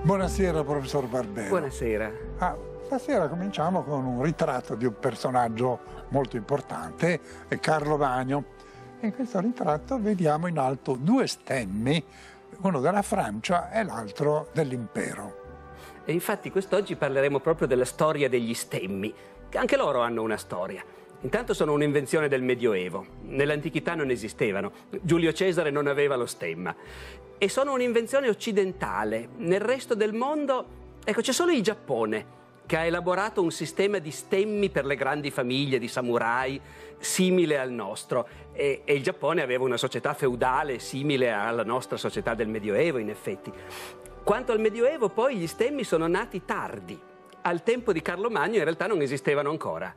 Buonasera, professor Barbero. Buonasera. Stasera cominciamo con un ritratto di un personaggio molto importante, Carlo Magno. In questo ritratto vediamo in alto due stemmi, uno della Francia e l'altro dell'impero. E infatti quest'oggi parleremo proprio della storia degli stemmi, che anche loro hanno una storia. Intanto sono un'invenzione del Medioevo, nell'antichità non esistevano, Giulio Cesare non aveva lo stemma, e sono un'invenzione occidentale. Nel resto del mondo, ecco, c'è solo il Giappone che ha elaborato un sistema di stemmi per le grandi famiglie di samurai simile al nostro, e il Giappone aveva una società feudale simile alla nostra società del Medioevo, in effetti. Quanto al Medioevo, poi, gli stemmi sono nati tardi, al tempo di Carlo Magno in realtà non esistevano ancora.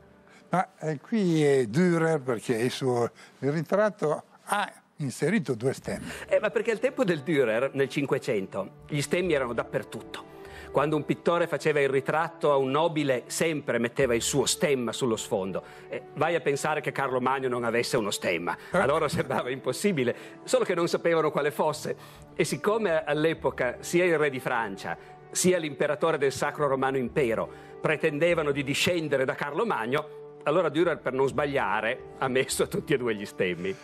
Ma qui è Dürer, perché il ritratto ha inserito due stemmi. Ma perché al tempo del Dürer, nel Cinquecento, gli stemmi erano dappertutto. Quando un pittore faceva il ritratto a un nobile, sempre metteva il suo stemma sullo sfondo. Vai a pensare che Carlo Magno non avesse uno stemma. A loro sembrava impossibile, solo che non sapevano quale fosse. E siccome all'epoca sia il re di Francia, sia l'imperatore del Sacro Romano Impero pretendevano di discendere da Carlo Magno, allora Dürer, per non sbagliare, ha messo tutti e due gli stemmi.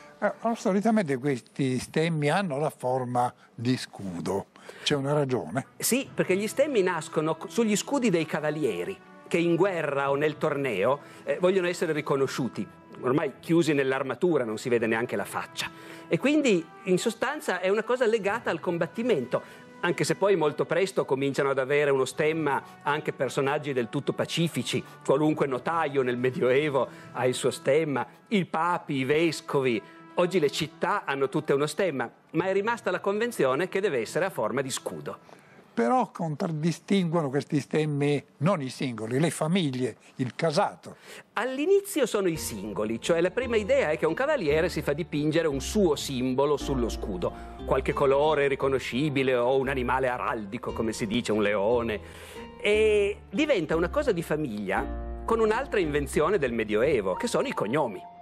Solitamente questi stemmi hanno la forma di scudo. C'è una ragione? Sì, perché gli stemmi nascono sugli scudi dei cavalieri che in guerra o nel torneo vogliono essere riconosciuti. Ormai chiusi nell'armatura non si vede neanche la faccia. E quindi in sostanza è una cosa legata al combattimento. Anche se poi molto presto cominciano ad avere uno stemma anche personaggi del tutto pacifici, qualunque notaio nel Medioevo ha il suo stemma, i papi, i vescovi, oggi le città hanno tutte uno stemma, ma è rimasta la convenzione che deve essere a forma di scudo. Però contraddistinguono questi stemmi non i singoli, le famiglie, il casato. All'inizio sono i singoli, cioè la prima idea è che un cavaliere si fa dipingere un suo simbolo sullo scudo, qualche colore riconoscibile o un animale araldico, come si dice, un leone, e diventa una cosa di famiglia con un'altra invenzione del Medioevo, che sono i cognomi.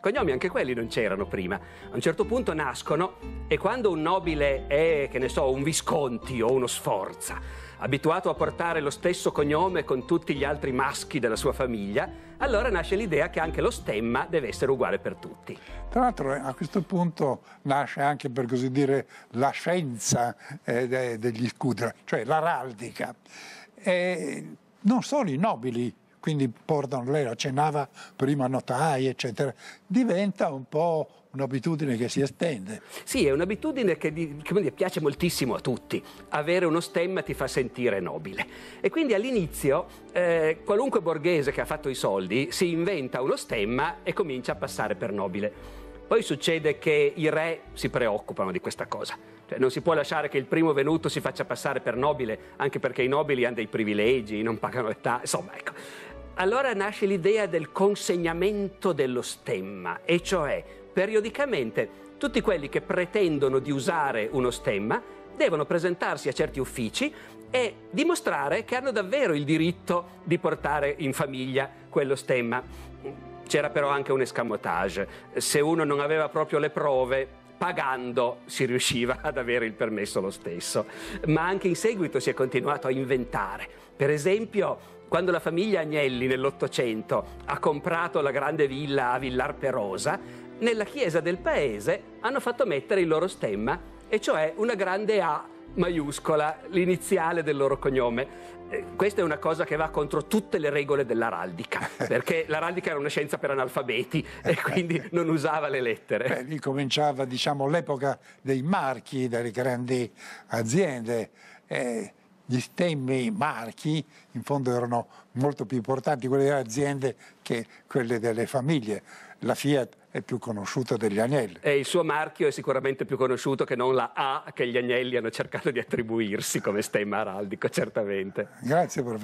Cognomi anche quelli non c'erano prima, a un certo punto nascono, e quando un nobile è, che ne so, un Visconti o uno Sforza, abituato a portare lo stesso cognome con tutti gli altri maschi della sua famiglia, allora nasce l'idea che anche lo stemma deve essere uguale per tutti. Tra l'altro a questo punto nasce anche, per così dire, la scienza degli scudi, cioè l'araldica. Non solo i nobili, quindi portano, lei accennava prima, notai, eccetera, diventa un po' un'abitudine che si estende. Sì, è un'abitudine che piace moltissimo a tutti. Avere uno stemma ti fa sentire nobile. E quindi all'inizio qualunque borghese che ha fatto i soldi si inventa uno stemma e comincia a passare per nobile. Poi succede che i re si preoccupano di questa cosa. Cioè, non si può lasciare che il primo venuto si faccia passare per nobile, anche perché i nobili hanno dei privilegi, non pagano le tasse, insomma, ecco. Allora nasce l'idea del consegnamento dello stemma, e cioè periodicamente tutti quelli che pretendono di usare uno stemma devono presentarsi a certi uffici e dimostrare che hanno davvero il diritto di portare in famiglia quello stemma. C'era però anche un escamotage: se uno non aveva proprio le prove, pagando si riusciva ad avere il permesso lo stesso. Ma anche in seguito si è continuato a inventare. Per esempio, quando la famiglia Agnelli nell'800 ha comprato la grande villa a Villar Perosa, nella chiesa del paese hanno fatto mettere il loro stemma, e cioè una grande A maiuscola, l'iniziale del loro cognome. Questa è una cosa che va contro tutte le regole dell'araldica, perché l'araldica era una scienza per analfabeti e quindi non usava le lettere. Lì cominciava, diciamo, l'epoca dei marchi, delle grandi aziende. Gli stemmi marchi in fondo erano molto più importanti quelli delle aziende che quelle delle famiglie. La Fiat è più conosciuta degli Agnelli. E il suo marchio è sicuramente più conosciuto, che non la A che gli Agnelli hanno cercato di attribuirsi come stemma araldico, certamente. Grazie, professore.